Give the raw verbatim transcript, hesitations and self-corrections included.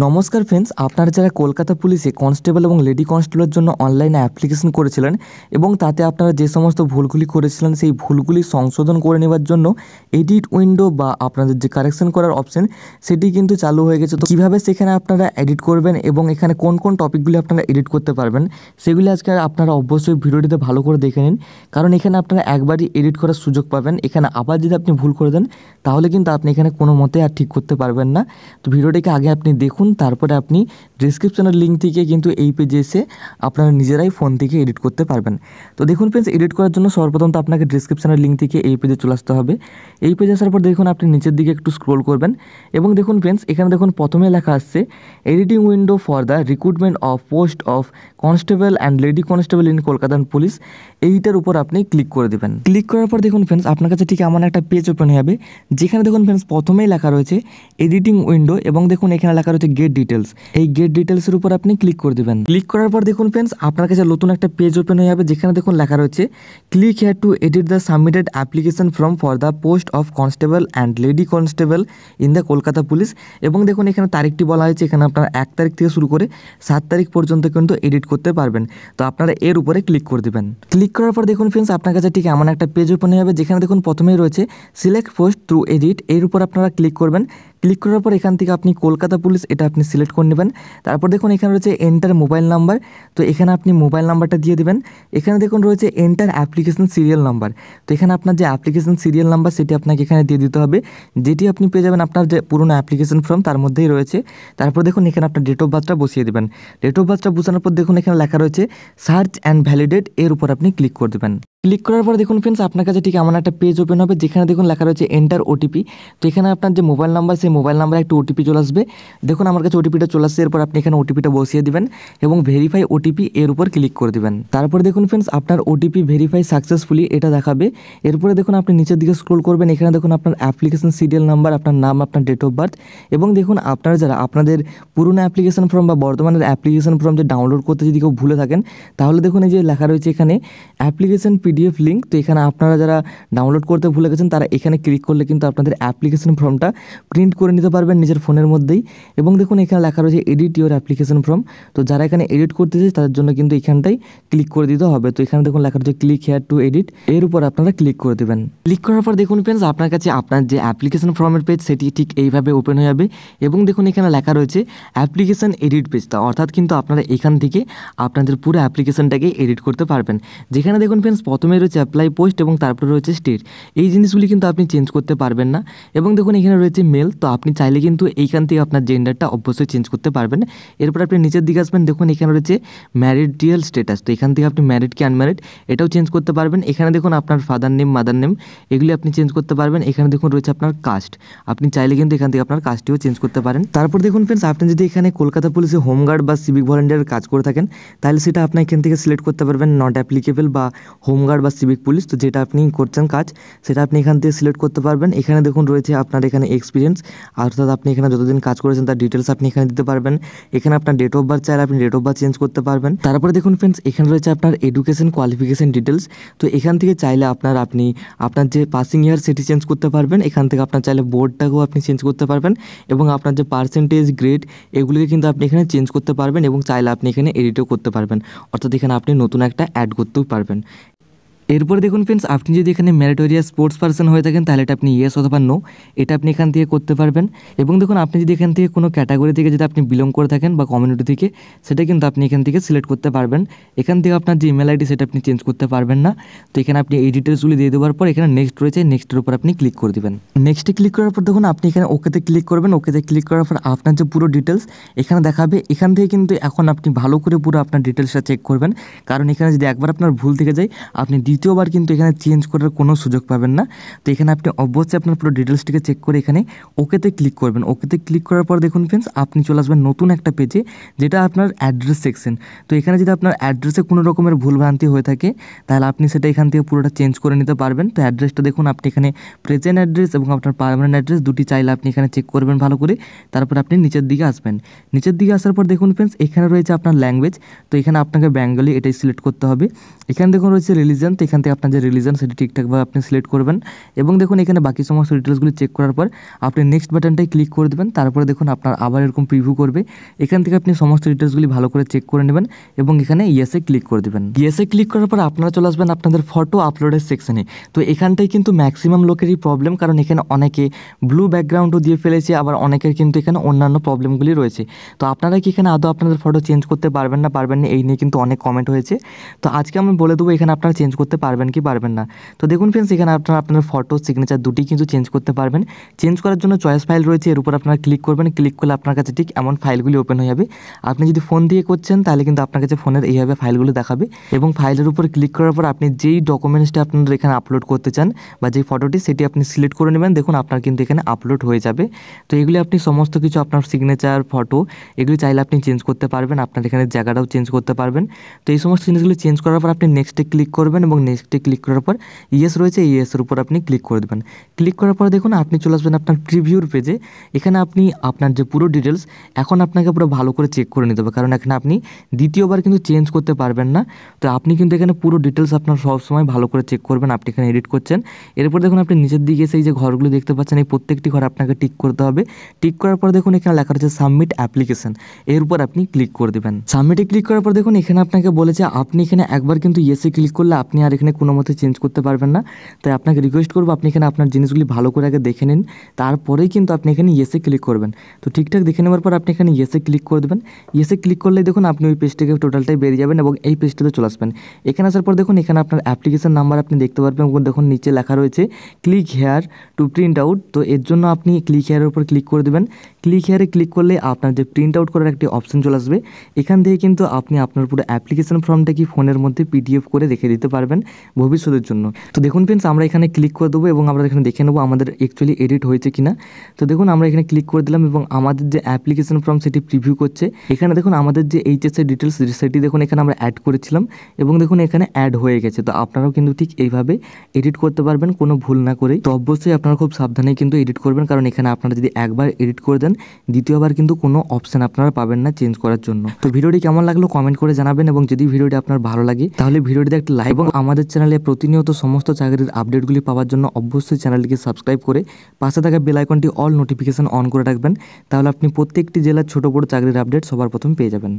नमस्कार फ्रेंड्स आपनारा जरा कोलकाता पुलिसे कन्स्टेबल और लेडी कन्स्टेबल जो अनलाइन एप्लीकेशन करते अपनारा जे समस्त भूलगुली से भूलगुली संशोधन कर नेबार एडिट उइंडो अपन जो कारेक्शन करार अपशन से क्योंकि चालू हो गए। तो क्यों से अपनारा एडिट करबें और एखे कौन टपिकगुली अपनारा एडिट करतेबेंटन सेगुली आज के अपनारा अवश्य भिडियोटी भलो कर देखे नीन, कारण एखे अपनारा एक बार ही एडिट करार सूझ पाबेन। एखे आबार जो अपनी भूल कर दें तो क्योंकि आनी एखे को मते ठीक करते ना। तो भिडियोटी के आगे अपनी देखुन, तारपर आपनी डिस्क्रिप्शनर लिंक थेके किन्तु एई पेजे एसे आपनारा निजेराई फोन थेके एडिट करते पारबेन। तो देखुन फ्रेंड्स एडिट करार जोन्नो सर्वप्रथम तो आपनाके डिस्क्रिप्शनर लिंक थेके एई पेजे चले आसते होबे। एई पेजे आसार पर देखुन आपनि नीचेर दिके एकटु स्क्रल करबेन एबं देखुन फ्रेंड्स एखाने देखुन प्रथमे लेखा आसछे editing window for the recruitment of post of constable and lady constable in Kolkata police. एइटार उपर आपनि क्लिक करे दिबेन। क्लिक करार पर देखुन फ्रेंड्स आपनार काछे ठीक एमन एकटा पेज ओपेन होबे जेखाने देखुन फ्रेंड्स प्रथमेई लेखा रयेछे एडिटिंग उइंडो एबं देखुन एखाने लेखा रयेछे गेट डिटेल्स। ये गेट डिटेल्सर ऊपर अपनी क्लिक कर देवें। क्लिक करार पर देखो फ्रेंड्स आपनार काछे नतून एक पेज ओपेन हो जाबे जेखाने देखो लेखा रयेछे click here to edit the submitted application form for the post of constable and lady constable in the Kolkata police. एबं देखो एखाने तारीखटी बला हयेछे एखाने आपनारा एक तारीख थेके शुरू करे सात तारीख पर्यन्त किन्तु एडिट करते पारबेन। तो आपनारा एर उपरे क्लिक कर देवें। क्लिक करार पर देखो फ्रेंड्स आपनार काछे ठीक एमन एक पेज ओपेन हो जाबे जेखाने देखो प्रथमेई रयेछे सिलेक्ट पोस्ट थ्रू एडिट। एर ऊपर आपनारा क्लिक करबेन। क्लिक करार पर एखान थेके आपनि कोलकाता पुलिस एटा आपनि सिलेक्ट करे नेबेन। तारपर देखुन एखाने रयेछे एंटार मोबाइल नम्बर। तो एखाने आपनि मोबाइल नम्बरटा दिये दिबेन। एखाने देखुन रयेछे एंटार एप्लीकेशन सिरियल नम्बर। तो एखाने आपनार जे एप्लीकेशन सिरियल नम्बर सेटी आपनाके एखाने दिये दिते होबे जेटी आपनि पेये जाबेन आपनार जे पुरानो एप्लीकेशन फर्म तार मध्येई रयेछे। तारपर देखुन एखाने आपनार डेट अफ बार्थटा बसिये दिबेन। डेट अफ बार्थटा बोझानोर पर देखुन एखाने लेखा रयेछे सार्च एंड भैलिडेट। एर ऊपर आपनि क्लिक करे दिबेन। क्लिक करार पर देखो फ्रेंड्स आपनार काछे ठीक एमन एकटा पेज ओपेन होबे जेखाने देखुन लेखा रयेछे एंटार ओटीपी। तो एखाने आपनार जे मोबाइल नम्बर से मोबाइल नम्बर एक ओटीपी चले आसबे। देखुन आमार काछे ओटीपीटा चले आसछे। एरपर आपनि एखाने ओटीपीटा बसिये दिबेन एबं भेरिफाई ओटीपी एर ऊपर क्लिक करे दिबेन। तारपर देखुन फ्रेंड्स आपनार ओटीपी भेरिफाई सक्सेसफुली एटा देखाबे। एरपर देखुन आपनि नीचेर दिके स्क्रल करबेन। एखाने देखुन आपनार एप्लीकेशन सिरियल नम्बर, आपनार नाम, आपनार डेट अफ बार्थ एबं देखुन आपनारा जारा आपनादेर पुरानो एप्लीकेशन फर्म बा बर्तमानेर एप्लीकेशन फर्म जे डाउनलोड करते जोदि केउ भुले थाकेन ताहले देखुन एइ जे लेखा रयेछे एखाने एप्लीकेशन पीडीएफ लिंक। तो एखाने आपनारा जारा डाउनलोड करते भुले गेछेन तारा एखाने क्लिक करले किन्तु आपनादेर एप्लीकेशन फर्मटा प्रिंट कर নিতে পারবেন নিজের ফোনের মধ্যেই। এবং দেখুন এখানে লেখা রয়েছে এডিট ইওর অ্যাপ্লিকেশন ফর্ম। তো যারা এখানে এডিট করতে চায় তাদের জন্য কিন্তু এখানটাই ক্লিক করে দিতে হবে। তো এখানে দেখুন লেখা রয়েছে ক্লিক হিয়ার টু এডিট। এর উপর আপনারা ক্লিক করে দেবেন। ক্লিক করার পর দেখুন फ्रेंड्स আপনার কাছে আপনার যে অ্যাপ্লিকেশন ফর্মের পেজ সেটি ঠিক এইভাবে ওপেন হয়ে যাবে। এবং দেখুন এখানে লেখা রয়েছে অ্যাপ্লিকেশন এডিট পেজটা, অর্থাৎ কিন্তু আপনারা এখান থেকে আপনাদের পুরো অ্যাপ্লিকেশনটাকে এডিট করতে পারবেন। যেখানে দেখুন फ्रेंड्स প্রথমে রয়েছে অ্যাপ্লাই পোস্ট এবং তারপরে রয়েছে স্টেট। এই জিনিসগুলি কিন্তু আপনি চেঞ্জ করতে পারবেন না। এবং দেখুন এখানে রয়েছে মেল। তো আপনি চাইলে কিন্তু এইখান থেকে আপনার জেন্ডারটা অবশ্যই চেঞ্জ করতে পারবেন। এরপর আপনি নিচের দিকে আসবেন। দেখুন এখানে রয়েছে ম্যারিডিয়াল স্ট্যাটাস। তো এখান থেকে আপনি ম্যারিড কি আনম্যারিড এটাও চেঞ্জ করতে পারবেন। এখানে দেখুন আপনার ফাদার নেম, মাদার নেম এগুলি আপনি চেঞ্জ করতে পারবেন। এখানে দেখুন রয়েছে আপনার কাস্ট। আপনি চাইলে কিন্তু এখান থেকে আপনার কাস্টটিও চেঞ্জ করতে পারেন। তারপর দেখুন फ्रेंड्स আপনি যদি এখানে কলকাতা পুলিশে হোমগার্ড বা সিভিক ভলেন্টিয়ারের কাজ করে থাকেন তাহলে সেটা আপনি এখান থেকে সিলেক্ট করতে পারবেন নট অ্যাপ্লিকেবল বা হোমগার্ড বা সিভিক পুলিশ। তো যেটা আপনি করছেন কাজ সেটা আপনি এখান থেকে সিলেক্ট করতে পারবেন। এখানে দেখুন রয়েছে আপনার এখানে এক্সপিরিয়েন্স, অর্থাৎ আপনি এখানে যতদিন কাজ করেছেন তার ডিটেলস আপনি এখানে দিতে পারবেন। এখানে আপনার ডেট অফ বার্থ চাইলে আপনি ডেট অফ বার্থ চেঞ্জ করতে পারবেন। তারপরে দেখুন फ्रेंड्स এখানে রয়েছে আপনার এডুকেশন কোয়ালিফিকেশন ডিটেলস। তো এখান থেকে চাইলে আপনার আপনি আপনার যে পাসিং ইয়ার সেটি চেঞ্জ করতে পারবেন। এখান থেকে আপনার চাইলে বোর্ডটাকেও আপনি চেঞ্জ করতে পারবেন এবং আপনার যে পার্সেন্টেজ, গ্রেড এগুলিকে কিন্তু আপনি এখানে চেঞ্জ করতে পারবেন এবং চাইলে আপনি এখানে এডিটও করতে পারবেন, অর্থাৎ এখানে আপনি নতুন একটা অ্যাড করতেও পারবেন। এরপর দেখুন फ्रेंड्स আপনি যদি এখানে মেরিটোরিয়াস স্পোর্টস পারসন হয়ে থাকেন তাহলে এটা আপনি ইয়েস অথবা নো এটা আপনি এখান থেকে করতে পারবেন। এবং দেখুন আপনি যদি এখান থেকে কোনো ক্যাটাগরি থেকে যদি আপনি বিলং করে থাকেন বা কমিউনিটি থেকে সেটা কিন্তু আপনি এখান থেকে সিলেক্ট করতে পারবেন। এখান থেকে আপনার যে ইমেল আইডি সেটা আপনি চেঞ্জ করতে পারবেন না। তো এখানে আপনি এই ডিটেলসগুলি দিয়ে দেওয়ার পর এখানে নেক্সট রয়েছে, নেক্সটের উপর আপনি ক্লিক করে দেবেন। নেক্সটে ক্লিক করার পর দেখুন আপনি এখানে ওকেতে ক্লিক করবেন। ওকেতে ক্লিক করার পর আপনার যে পুরো ডিটেলস এখানে দেখাবে। এখান থেকে কিন্তু এখন আপনি ভালো করে পুরো আপনার ডিটেলসটা চেক করবেন, কারণ এখানে যদি একবার আপনার ভুল থেকে যায় আপনি দ্বিতীয়বার কিন্তু এখানে চেঞ্জ করার কোনো সুযোগ পাবেন না। তো এখানে আপনি অবশ্যই আপনার পুরো ডিটেলসটিকে চেক করে এখানে ওকেতে ক্লিক করবেন। ওকেতে ক্লিক করার পর দেখুন फ्रेंड्स আপনি চলে আসবেন নতুন একটা পেজে যেটা আপনার অ্যাড্রেস সেকশন। তো এখানে যদি আপনার অ্যাড্রেসে কোনো রকমের ভুলভ্রান্তি হয়ে থাকে তাহলে আপনি সেটা এখান থেকে পুরোটা চেঞ্জ করে নিতে পারবেন। তো অ্যাড্রেসটা দেখুন আপনি এখানে প্রেজেন্ট অ্যাড্রেস এবং আপনার পার্মানেন্ট অ্যাড্রেস দুটি চাইলে আপনি এখানে চেক করবেন ভালো করে। তারপর আপনি নিচের দিকে আসবেন। নিচের দিকে আসার পর দেখুন फ्रेंड्स এখানে রয়েছে আপনার ল্যাঙ্গুয়েজ। তো এখানে আপনাকে বেঙ্গলি এটাই সিলেক্ট করতে হবে। এখানে দেখুন রয়েছে রিলিজিয়ন। তো এখান থেকে আপনার যে রিলিজন সেটি ঠিকঠাকভাবে আপনি সিলেক্ট করবেন এবং দেখুন এখানে বাকি সমস্ত ডিটেলসগুলি চেক করার পর আপনি নেক্সট বাটনটায় ক্লিক করে দেবেন। তারপরে দেখুন আপনার আবার এরকম প্রিভিউ করবে, এখান থেকে আপনি সমস্ত ডিটেলসগুলি ভালো করে চেক করে নেবেন এবং এখানে ইয়েসে ক্লিক করে দেবেন। ইয়েসে ক্লিক করার পর আপনারা চলে আসবেন আপনাদের ফটো আপলোডের সেকশানে। তো এখানটাই কিন্তু ম্যাক্সিমাম লোকেরই প্রবলেম, কারণ এখানে অনেকে ব্লু ব্যাকগ্রাউন্ডও দিয়ে ফেলেছে, আবার অনেকের কিন্তু এখানে অন্যান্য প্রবলেমগুলি রয়েছে। তো আপনারা কি এখানে আদৌ আপনাদের ফটো চেঞ্জ করতে পারবেন না পারবেন না এই নিয়ে কিন্তু অনেক কমেন্ট হয়েছে। তো আজকে আমি বলে দেবো এখানে আপনারা চেঞ্জ করতে পারবেন কি পারবেন না। তো দেখুন ফ্রেন্ডস, এখানে আপনারা আপনার ফটো সিগনেচার দুটি কিন্তু চেঞ্জ করতে পারবেন। চেঞ্জ করার জন্য চয়েস ফাইল রয়েছে, এর উপর আপনারা ক্লিক করবেন। ক্লিক করলে আপনার কাছে ঠিক এমন ফাইলগুলি ওপেন হয়ে যাবে। আপনি যদি ফোন দিয়ে করছেন তাহলে কিন্তু আপনার কাছে ফোনের এইভাবে ফাইলগুলো দেখাবে এবং ফাইলের উপর ক্লিক করার পর আপনি যেই ডকুমেন্টসটা আপনারা এখানে আপলোড করতে চান বা যেই ফটোটি সেটি আপনি সিলেক্ট করে নেবেন। দেখুন আপনার কিন্তু এখানে আপলোড হয়ে যাবে। তো এগুলি আপনি সমস্ত কিছু আপনার সিগনেচার ফটো এগুলি চাইলে আপনি চেঞ্জ করতে পারবেন, আপনার এখানে জায়গাটাও চেঞ্জ করতে পারবেন। তো এই সমস্ত জিনিসগুলি চেঞ্জ করার পর আপনি নেক্সটে ক্লিক করবেন এবং নেক্সটে ক্লিক করার পর ইয়েস রয়েছে, ইয়েসের উপর আপনি ক্লিক করে দেবেন। ক্লিক করার পর দেখুন আপনি চলে আসবেন আপনার প্রিভিউর পেজে। এখানে আপনি আপনার যে পুরো ডিটেলস এখন আপনাকে পুরো ভালো করে চেক করে নিতে হবে, কারণ এখানে আপনি দ্বিতীয়বার কিন্তু চেঞ্জ করতে পারবেন না। তো আপনি কিন্তু এখানে পুরো ডিটেলস আপনার সবসময় ভালো করে চেক করবেন। আপনি এখানে এডিট করছেন, এরপর দেখুন আপনি নিচের দিকে সেই যে ঘরগুলো দেখতে পাচ্ছেন এই প্রত্যেকটি ঘর আপনাকে টিক করতে হবে। টিক করার পর দেখুন এখানে লেখা রয়েছে সাবমিট অ্যাপ্লিকেশন, এর উপর আপনি ক্লিক করে দেবেন। সাবমিটে ক্লিক করার পর দেখুন এখানে আপনাকে বলেছে আপনি এখানে একবার কিন্তু ইয়েসে ক্লিক করলে আপনি আর এখানে কোনো মতে চেঞ্জ করতে পারবেন না। তাই আপনাকে রিকোয়েস্ট করবো আপনি এখানে আপনার জিনিসগুলি ভালো করে আগে দেখে নিন, তারপরেই কিন্তু আপনি এখানে ইয়েসে ক্লিক করবেন। তো ঠিকঠাক দেখে নেওয়ার পর আপনি এখানে ইয়েসে ক্লিক করে দেবেন। ইয়েসে ক্লিক করলে দেখুন আপনি ওই পেজটাকে টোটালটাই বেরিয়ে যাবেন এবং এই পেজটাতে চলে আসবেন। এখানে আসার পর দেখুন এখানে আপনার অ্যাপ্লিকেশন নাম্বার আপনি দেখতে পারবেন এবং দেখুন নিচে লেখা রয়েছে click here to print out. তো এর জন্য আপনি ক্লিক হেয়ারের উপর ক্লিক করে দেবেন। ক্লিক হেয়ারে ক্লিক করলে আপনার যে প্রিন্ট আউট করার একটি অপশন চলে আসবে। এখান থেকে কিন্তু আপনি আপনার পুরো অ্যাপ্লিকেশন ফর্মটা কি ফোনের মধ্যে পিডিএফ করে রেখে দিতে পারবেন ভবিষ্যতের জন্য। তো দেখুন ফ্রেন্ডস, আমরা এখানে ক্লিক করে দেবো এবং আমরা এখানে দেখে নেবো আমাদের অ্যাকচুয়ালি এডিট হয়েছে কিনা। তো দেখুন আমরা এখানে ক্লিক করে দিলাম এবং আমাদের যে অ্যাপ্লিকেশন ফর্ম সেটি প্রিভিউ করছে। এখানে দেখুন আমাদের যে এইচএসের ডিটেলস সেটি দেখুন এখানে আমরা অ্যাড করেছিলাম এবং দেখুন এখানে অ্যাড হয়ে গেছে। তো আপনারাও কিন্তু ঠিক এইভাবে এডিট করতে পারবেন কোনো ভুল না করেই। তো অবশ্যই আপনারা খুব সাবধানে কিন্তু এডিট করবেন, কারণ এখানে আপনারা যদি একবার এডিট করে দেন দ্বিতীয়বার কিন্তু কোনো অপশান আপনারা পাবেন না চেঞ্জ করার জন্য। তো ভিডিওটি কেমন লাগলো কমেন্ট করে জানাবেন এবং যদি ভিডিওটি আপনার ভালো লাগে তাহলে ভিডিওটিতে একটা লাইক এবং আমাদের চ্যানেলে প্রতিনিয়ত সমস্ত চাকরির আপডেটগুলি পাওয়ার জন্য অবশ্যই চ্যানেলটিকে সাবস্ক্রাইব করে পাশে থাকা বেল আইকনটি অল নোটিফিকেশন অন করে রাখবেন। তাহলে আপনি প্রত্যেকটি জেলার ছোট বড় চাকরির আপডেট সবার প্রথম পেয়ে যাবেন।